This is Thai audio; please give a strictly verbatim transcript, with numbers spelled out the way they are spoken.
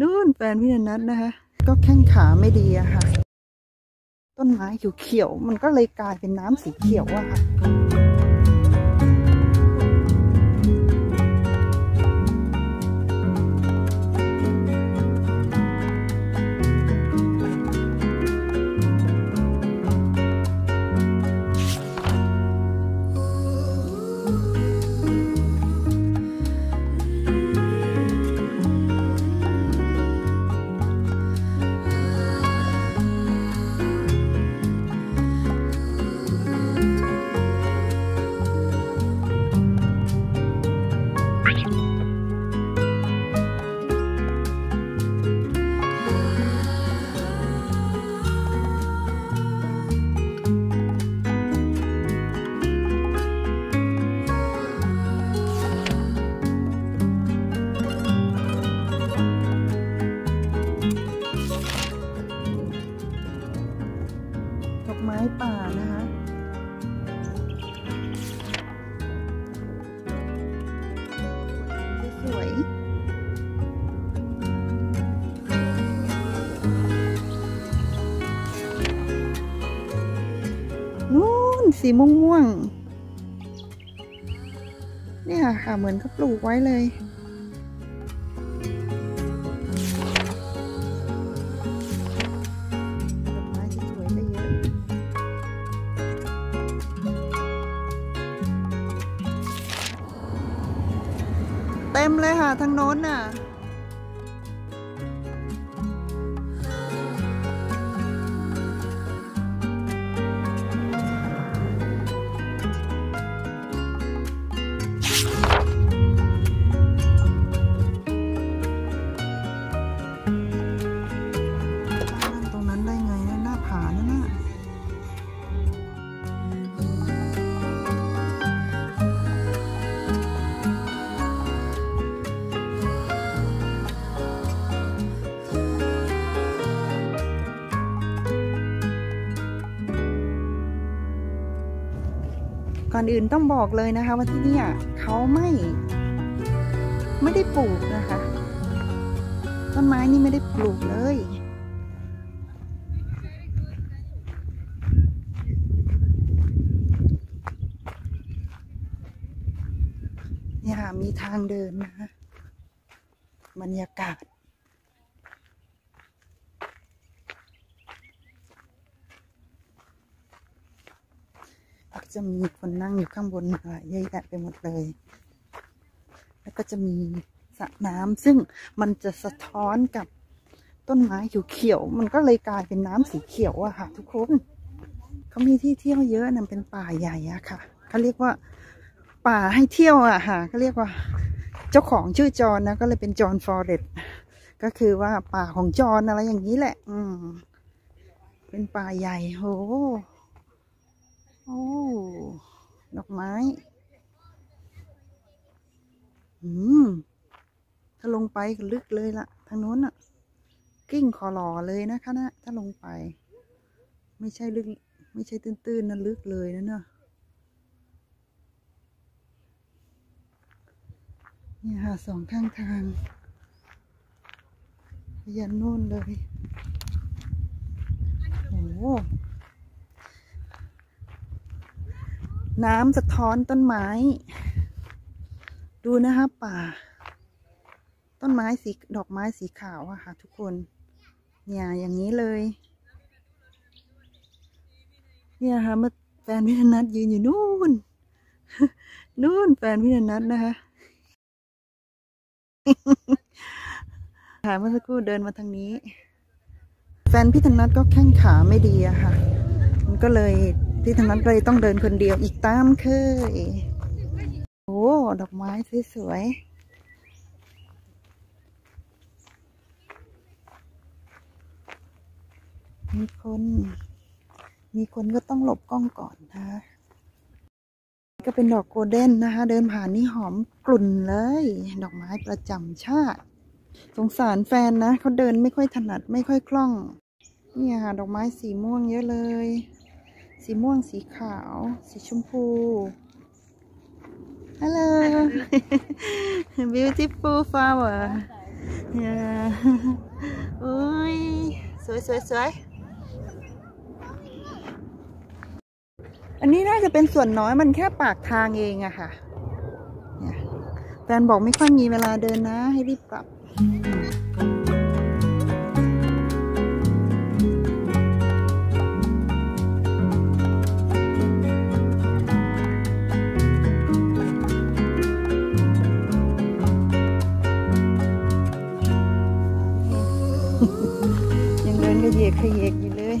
นู่นแฟนพี่นัทนะคะก็แข้งขาไม่ดีอะค่ะต้นไม้อยู่เขียวมันก็เลยกลายเป็นน้ำสีเขียวอะค่ะสีม่วงม่วงเนี่ยค่ะเหมือนเขาปลูกไว้เลยเต็มเลยค่ะทางโน้นน่ะก่อนอื่นต้องบอกเลยนะคะว่าที่นี่เขาไม่ไม่ได้ปลูกนะคะต้นไม้นี่ไม่ได้ปลูกเลยนี่ค่ะมีทางเดินนะคะบรรยากาศจะมีคนนั่งอยู่ข้างบนมาเยอะแยะไปหมดเลยแล้วก็จะมีสระน้ำซึ่งมันจะสะท้อนกับต้นไม้อยู่เขียวมันก็เลยกลายเป็นน้ำสีเขียวอะค่ะทุกคนเขามีที่เที่ยวเยอะนะเป็นป่าใหญ่อะค่ะเขาเรียกว่าป่าให้เที่ยวอะค่ะเขาเรียกว่าเจ้าของชื่อจอนนะก็เลยเป็นจอนฟอเรสต์ก็คือว่าป่าของจอนอะไรอย่างนี้แหละอืมเป็นป่าใหญ่โหโอ้ดอกไม้อืมถ้าลงไปลึกเลยล่ะทางโน้นอ่ะกิ้งคอหล่อเลยนะคะนะถ้าลงไปไม่ใช่ลึกไม่ใช่ตื้นๆนะลึกเลยนะเนอะนี่ค่ะสองข้างทางยันโน่นเลยโอ้น้ำสะท้อนต้นไม้ดูนะคะป่าต้นไม้สีดอกไม้สีขาวอะค่ะทุกคนเนี่ยอย่างนี้เลยเนี่ยค่ะมาแฟนพี่นัทยืนอยู่นู่นนู่นแฟนพี่นัทนะคะค่ะเมื่อสักครู่เดินมาทางนี้แฟนพี่นัทก็แข้งขาไม่ดีอะค่ะมันก็เลยที่ทางนั้นเลยต้องเดินคนเดียวอีกตามเคยโอ้ดอกไม้สวยๆมีคนมีคนก็ต้องหลบกล้องก่อนนะก็เป็นดอกโกลเด้นนะคะเดินผ่านนี่หอมกลุ่นเลยดอกไม้ประจำชาติสงสารแฟนนะเขาเดินไม่ค่อยถนัดไม่ค่อยคล่องนี่ค่ะดอกไม้สีม่วงเยอะเลยสีม่วงสีขาวสีชมพู Hello beautiful flower อุ้ยสวยสวยสวยอันนี้น่าจะเป็นส่วนน้อยมันแค่ปากทางเองอะค่ะแฟนบอกไม่ค่อยมีเวลาเดินนะให้รีบกลับยังเดินกระเยกกระเยกอยู่เลย